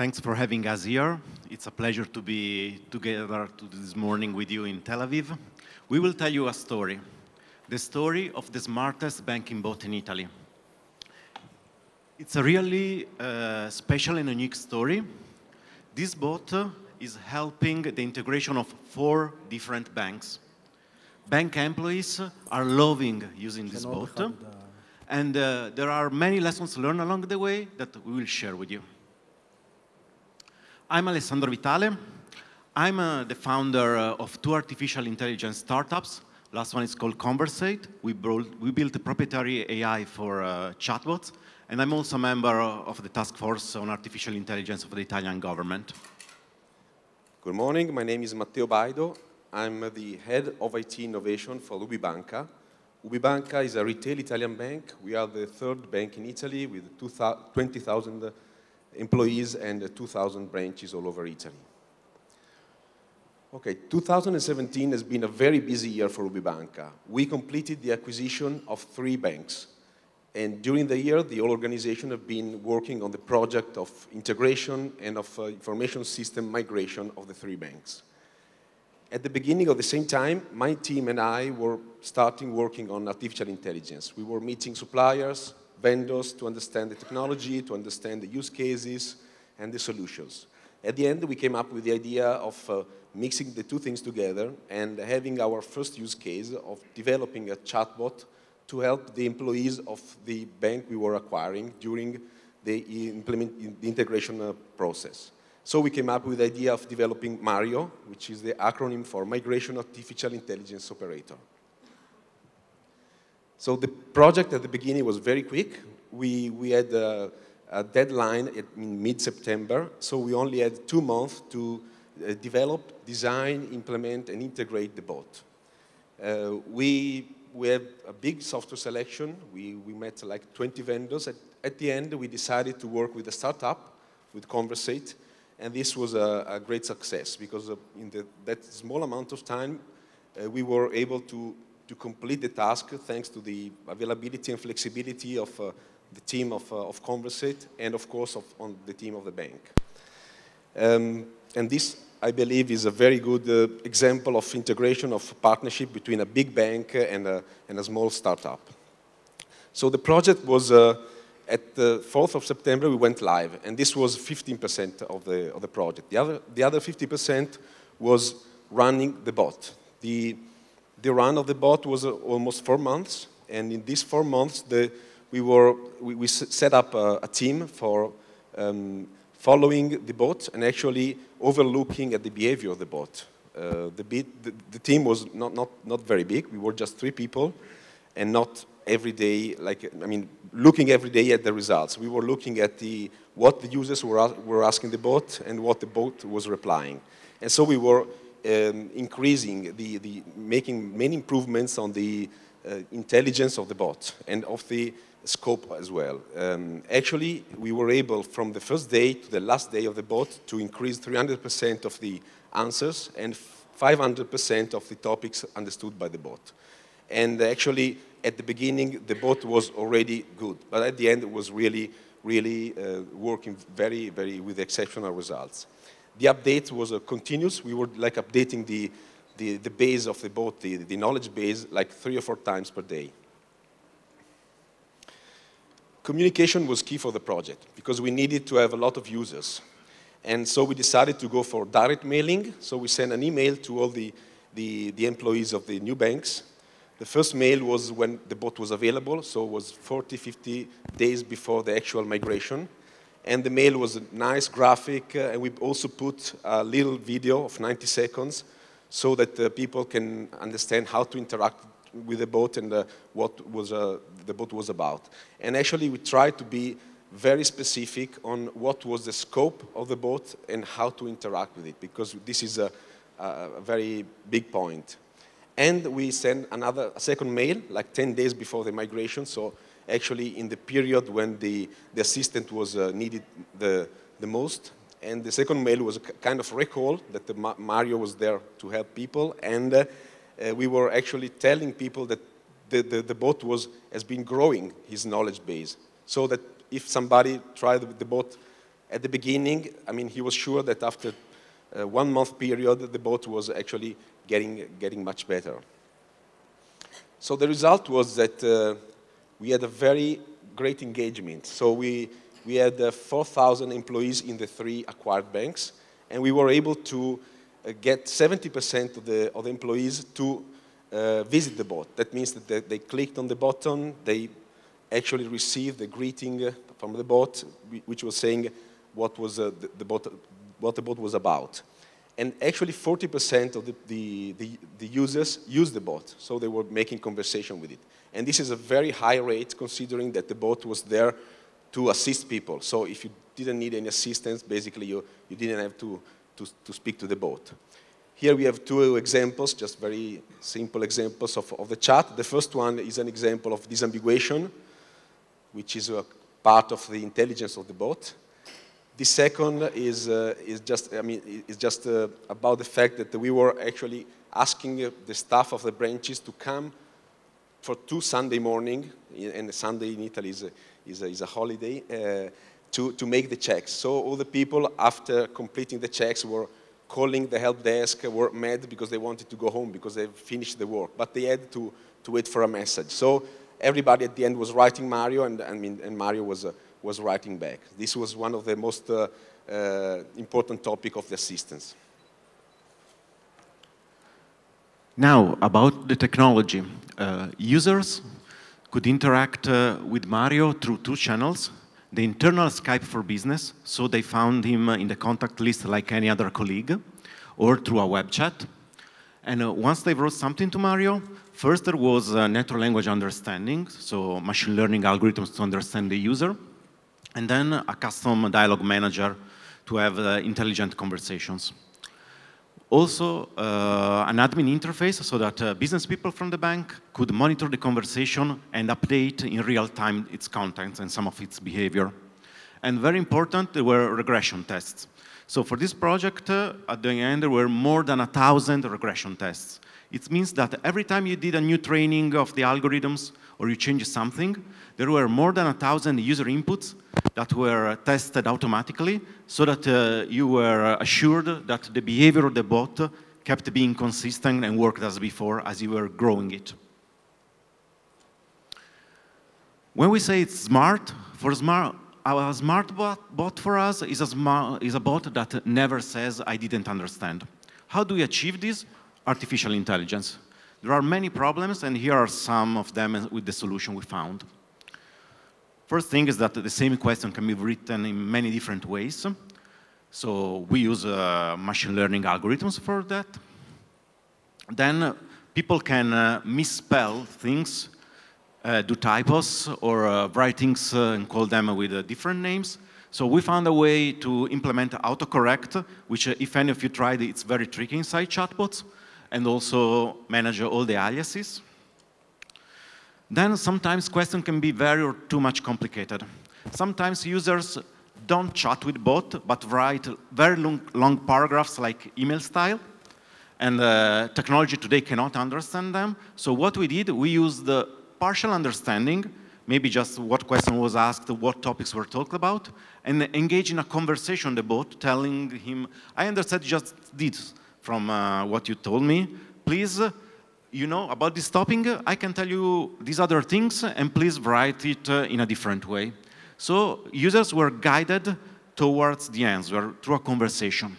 Thanks for having us here. It's a pleasure to be together this morning with you in Tel Aviv. We will tell you a story, the story of the smartest banking bot in Italy. It's a really special and unique story. This bot is helping the integration of 4 different banks. Bank employees are loving using this bot, and there are many lessons learned along the way that we will share with you. I'm Alessandro Vitale. I'm the founder of 2 artificial intelligence startups. Last one is called Conversate. We built a proprietary AI for chatbots. And I'm also a member of the task force on artificial intelligence of the Italian government. Good morning. My name is Matteo Bajdo. I'm the head of IT innovation for UBI Banca. UBI Banca is a retail Italian bank. We are the 3rd bank in Italy with 20,000 employees and 2,000 branches all over Italy. Okay, 2017 has been a very busy year for UBI Banca. We completed the acquisition of 3 banks. And during the year, the whole organization have been working on the project of integration and of information system migration of the 3 banks. At the beginning of the same time, my team and I were starting working on artificial intelligence. We were meeting suppliers, vendors to understand the technology, to understand the use cases and the solutions. At the end, we came up with the idea of mixing the 2 things together and having our first use case of developing a chatbot to help the employees of the bank we were acquiring during the integration process. So we came up with the idea of developing Mario, which is the acronym for Migration Artificial Intelligence Operator. So the project at the beginning was very quick. We had a deadline in mid-September, so we only had 2 months to develop, design, implement, and integrate the bot. We have a big software selection. We met like 20 vendors. At the end, we decided to work with a startup, with Conversate, and this was a great success because in that small amount of time, we were able to complete the task thanks to the availability and flexibility of the team of Conversate and, of course, on the team of the bank. And this, I believe, is a very good example of integration of partnership between a big bank and a small startup. So the project was, at the 4th of September, we went live, and this was 15% of the project. The other 50% was running the bot. The run of the bot was almost 4 months, and in these 4 months, we set up a team for following the bot and actually overlooking at the behavior of the bot. The team was not very big. We were just 3 people, and not every day, looking every day at the results. We were looking at what the users were asking the bot and what the bot was replying, and so we were increasing making many improvements on the intelligence of the bot and of the scope as well. Actually, we were able from the first day to the last day of the bot to increase 300% of the answers and 500% of the topics understood by the bot. And actually, at the beginning, the bot was already good, but at the end, it was really working very, very with exceptional results. The update was continuous. We were like updating the base of the bot, the knowledge base, like 3 or 4 times per day. Communication was key for the project because we needed to have a lot of users. And so we decided to go for direct mailing. So we sent an email to all the employees of the new banks. The first mail was when the bot was available, so it was 40, 50 days before the actual migration. And the mail was a nice graphic, and we also put a little video of 90 seconds so that people can understand how to interact with the bot and what was, the bot was about. And actually, we tried to be very specific on what was the scope of the bot and how to interact with it, because this is a very big point. And we sent a second mail, like 10 days before the migration, so actually in the period when the assistant was needed the most. And the second mail was a kind of recall that Mario was there to help people. And we were actually telling people that the bot has been growing his knowledge base. So that if somebody tried the bot At the beginning, I mean, he was sure that after 1 month period, the boat was actually getting much better. So the result was that we had a very great engagement. So we had 4,000 employees in the 3 acquired banks, and we were able to get 70% of the employees to visit the boat. That means that they clicked on the button, they actually received the greeting from the boat, which was saying what was what the boat was about. And actually 40% of the users used the boat, so they were making conversation with it. And this is a very high rate, considering that the boat was there to assist people. So if you didn't need any assistance, basically you didn't have to speak to the boat. Here we have 2 examples, just very simple examples of the chat. The first one is an example of disambiguation, which is a part of the intelligence of the boat. The second is just about the fact that we were actually asking the staff of the branches to come for 2 Sunday morning, and Sunday in Italy is a holiday, to make the checks. So all the people, after completing the checks, were calling the help desk, were mad because they wanted to go home because they finished the work, but they had to wait for a message. So everybody at the end was writing Mario, and Mario was writing back. This was one of the most important topic of the assistance. Now, about the technology. Users could interact with Mario through 2 channels. The internal Skype for Business, so they found him in the contact list like any other colleague, or through a web chat. And once they wrote something to Mario, first there was natural language understanding, so machine learning algorithms to understand the user, and then a custom dialogue manager to have intelligent conversations. Also, an admin interface so that business people from the bank could monitor the conversation and update in real time its contents and some of its behavior. And very important, there were regression tests. So for this project, at the end, there were more than 1,000 regression tests. It means that every time you did a new training of the algorithms or you changed something, there were more than 1,000 user inputs that were tested automatically so that you were assured that the behavior of the bot kept being consistent and worked as before as you were growing it. When we say it's smart, our smart bot for us is a bot that never says, "I didn't understand." How do we achieve this? Artificial intelligence. There are many problems, and here are some of them with the solution we found. First thing is that the same question can be written in many different ways. So we use machine learning algorithms for that. Then people can misspell things, do typos, or write things and call them with different names. So we found a way to implement autocorrect, which if any of you tried, it's very tricky inside chatbots, and also manage all the aliases. Then sometimes questions can be very or too much complicated. Sometimes users don't chat with bot, but write very long paragraphs like email style, and technology today cannot understand them. So what we did, we used the partial understanding, maybe just what question was asked, what topics were talked about, and engage in a conversation with the bot, telling him, "I understand just this from what you told me. Please, you know, about this topic, I can tell you these other things, and please write it in a different way." So users were guided towards the answer through a conversation.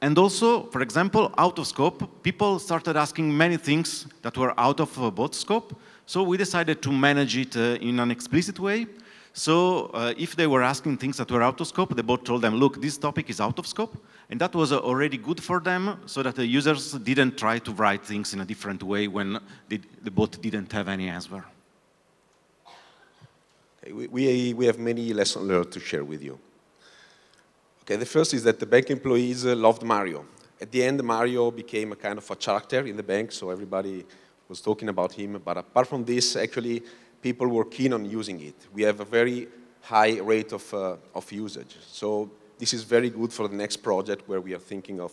And also, for example, out of scope, people started asking many things that were out of bot scope, so we decided to manage it in an explicit way. So if they were asking things that were out of scope, the bot told them, "Look, this topic is out of scope," and that was already good for them so that the users didn't try to write things in a different way when the bot didn't have any answer. Okay, we have many lessons learned to share with you. Okay, the first is that the bank employees loved Mario. At the end, Mario became a kind of a character in the bank, so everybody was talking about him, but apart from this, actually, people were keen on using it. We have a very high rate of usage. So this is very good for the next project where we are thinking of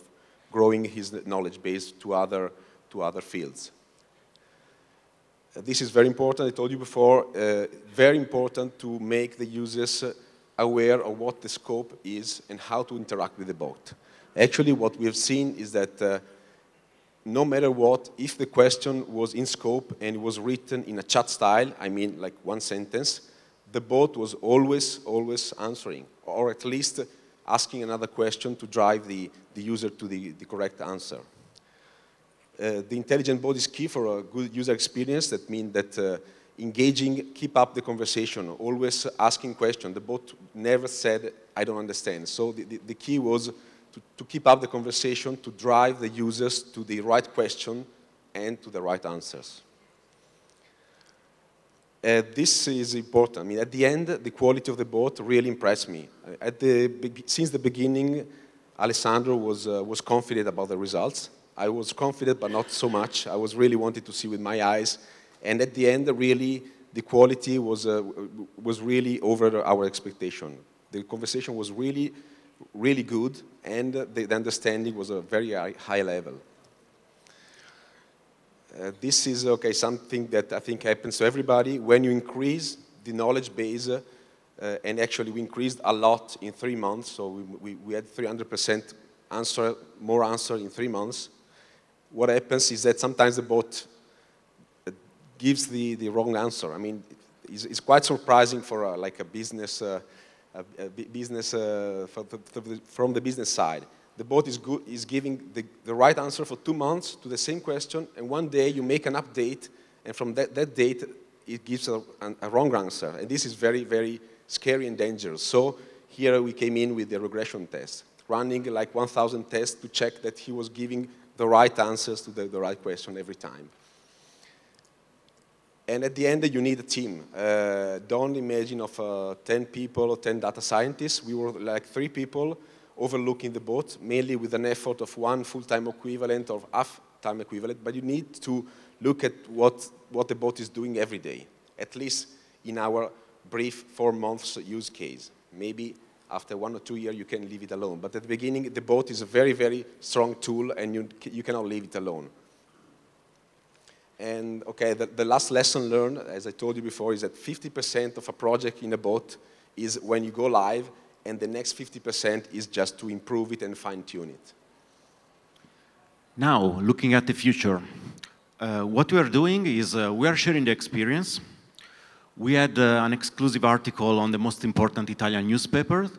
growing his knowledge base to other fields. This is very important, I told you before, very important to make the users aware of what the scope is and how to interact with the bot. Actually, what we have seen is that no matter what, if the question was in scope and was written in a chat style, I mean like one sentence, the bot was always answering, or at least asking another question to drive the user to the correct answer. The intelligent bot is key for a good user experience. That means that engaging, keep up the conversation, always asking questions. The bot never said, I don't understand. So the key was to keep up the conversation, to drive the users to the right question and to the right answers. This is important. I mean, at the end, the quality of the bot really impressed me. Since the beginning, Alessandro was confident about the results. I was confident, but not so much. I was really wanted to see with my eyes. And at the end, really, the quality was really over our expectation. The conversation was really, really good, and the understanding was a very high level. This is, okay, something that I think happens to everybody. When you increase the knowledge base, and actually we increased a lot in 3 months, so we had 300% more answer in 3 months. What happens is that sometimes the bot gives the wrong answer. I mean, it's quite surprising for like a business, from the business side. The bot is giving the right answer for 2 months to the same question, and one day you make an update, and from that date, it gives a wrong answer. And this is very, very scary and dangerous. So here we came in with the regression test, running like 1,000 tests to check that he was giving the right answers to the right question every time. And at the end, you need a team. Don't imagine of 10 people or 10 data scientists. We were like 3 people overlooking the bot, mainly with an effort of 1 full-time equivalent or half-time equivalent. But you need to look at what the bot is doing every day, at least in our brief 4 months use case. Maybe after 1 or 2 years, you can leave it alone. But at the beginning, the bot is a very, very strong tool, and you cannot leave it alone. And okay, the last lesson learned, as I told you before, is that 50% of a project in a bot is when you go live, and the next 50% is just to improve it and fine-tune it. Now, looking at the future, what we are doing is we are sharing the experience. We had an exclusive article on the most important Italian newspaper,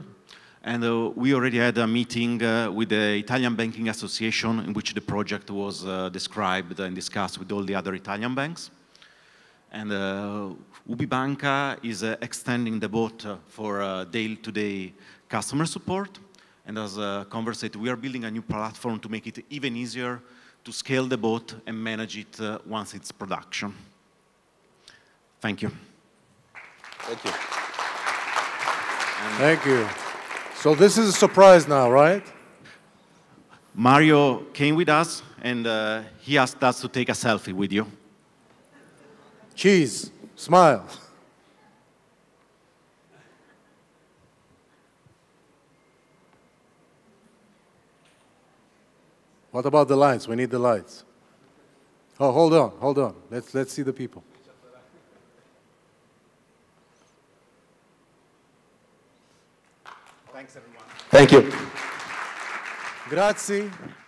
and we already had a meeting with the Italian Banking Association in which the project was described and discussed with all the other Italian banks. And UBI Banca is extending the bot for day-to-day customer support. And as Conversate, we are building a new platform to make it even easier to scale the bot and manage it once it's production. Thank you. Thank you. And thank you. So this is a surprise now, right? Mario came with us, and he asked us to take a selfie with you. Cheese, smile. What about the lights? We need the lights. Oh, hold on, hold on. Let's see the people. Thanks, everyone. Thank you. Grazie.